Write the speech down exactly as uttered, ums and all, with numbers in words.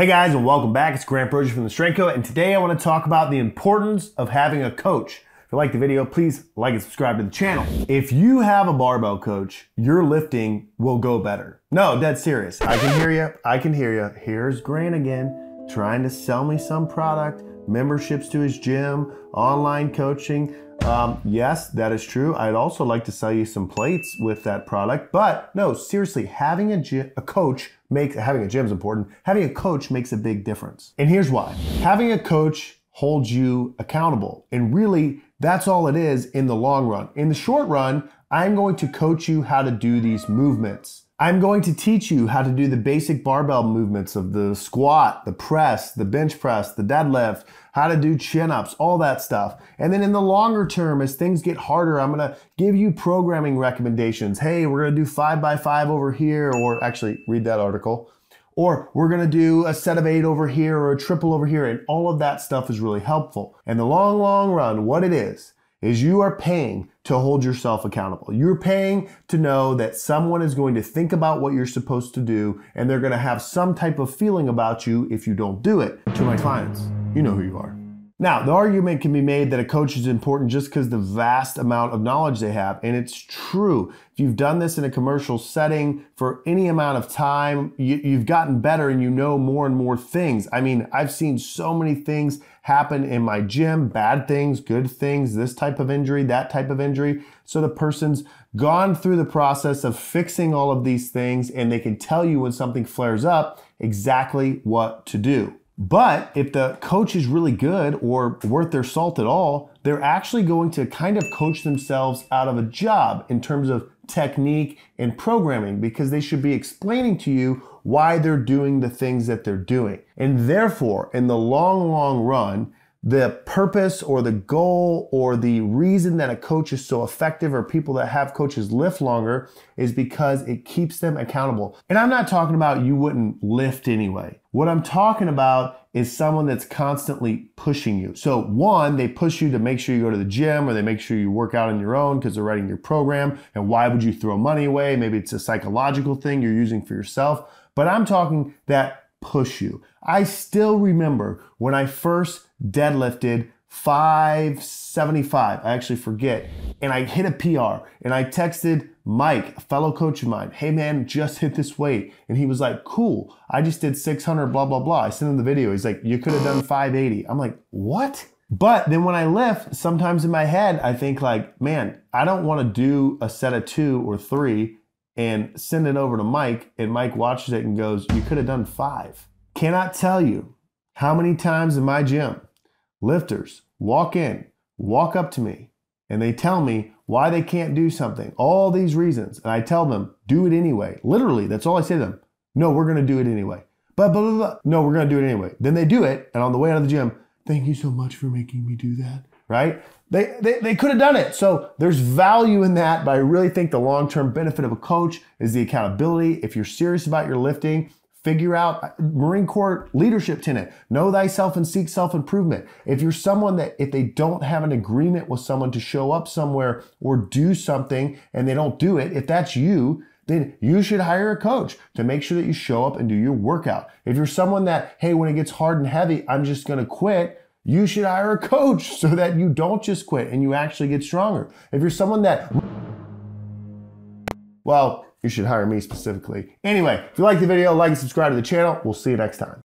Hey guys, and welcome back. It's Grant Broggi from The Strength Co. And today I want to talk about the importance of having a coach. If you like the video, please like and subscribe to the channel. If you have a barbell coach, your lifting will go better. No, that's serious. I can hear you. I can hear you. Here's Grant again, trying to sell me some product, memberships to his gym, online coaching. Um, yes, that is true. I'd also like to sell you some plates with that product, but no, seriously, having a, a coach makes, having a gym is important. Having a coach makes a big difference. And here's why. Having a coach holds you accountable. And really, that's all it is in the long run. In the short run, I'm going to coach you how to do these movements. I'm going to teach you how to do the basic barbell movements of the squat, the press, the bench press, the deadlift, how to do chin-ups, all that stuff. And then in the longer term, as things get harder, I'm gonna give you programming recommendations. Hey, we're gonna do five by five over here, or actually read that article. Or we're gonna do a set of eight over here or a triple over here, and all of that stuff is really helpful. And the long, long run, what it is, is you are paying to hold yourself accountable. You're paying to know that someone is going to think about what you're supposed to do, and they're gonna have some type of feeling about you if you don't do it. To my clients, you know who you are. Now, the argument can be made that a coach is important just because the vast amount of knowledge they have, and it's true. If you've done this in a commercial setting for any amount of time, you, you've gotten better and you know more and more things. I mean, I've seen so many things happen in my gym, bad things, good things, this type of injury, that type of injury. So the person's gone through the process of fixing all of these things, and they can tell you when something flares up exactly what to do. But if the coach is really good or worth their salt at all, they're actually going to kind of coach themselves out of a job in terms of technique and programming, because they should be explaining to you why they're doing the things that they're doing. And therefore, in the long, long run, the purpose or the goal or the reason that a coach is so effective, or people that have coaches lift longer, is because it keeps them accountable. And I'm not talking about you wouldn't lift anyway. What I'm talking about is someone that's constantly pushing you. So one, they push you to make sure you go to the gym, or they make sure you work out on your own because they're writing your program. And why would you throw money away? Maybe it's a psychological thing you're using for yourself. But I'm talking that push you. I still remember when I first deadlifted five seventy-five, I actually forget, and I hit a P R, and I texted Mike, a fellow coach of mine, hey man, just hit this weight. And he was like, cool, I just did six hundred, blah, blah, blah. I sent him the video. He's like, you could have done five eighty. I'm like, what? But then when I lift, sometimes in my head, I think like, man, I don't want to do a set of two or three and send it over to Mike, and Mike watches it and goes, you could have done five. Cannot tell you how many times in my gym, lifters walk in, walk up to me, and they tell me why they can't do something, all these reasons. And I tell them, do it anyway. Literally, that's all I say to them. No, we're gonna do it anyway. But blah, blah, blah. No, we're gonna do it anyway. Then they do it, and on the way out of the gym, thank you so much for making me do that, right? They, they, they could have done it. So there's value in that, but I really think the long-term benefit of a coach is the accountability. If you're serious about your lifting, figure out Marine Corps leadership tenet. Know thyself and seek self-improvement. If you're someone that, if they don't have an agreement with someone to show up somewhere or do something and they don't do it, if that's you, then you should hire a coach to make sure that you show up and do your workout. If you're someone that, hey, when it gets hard and heavy, I'm just gonna quit, you should hire a coach so that you don't just quit and you actually get stronger. If you're someone that, well, you should hire me specifically. Anyway, if you like the video, like and subscribe to the channel. We'll see you next time.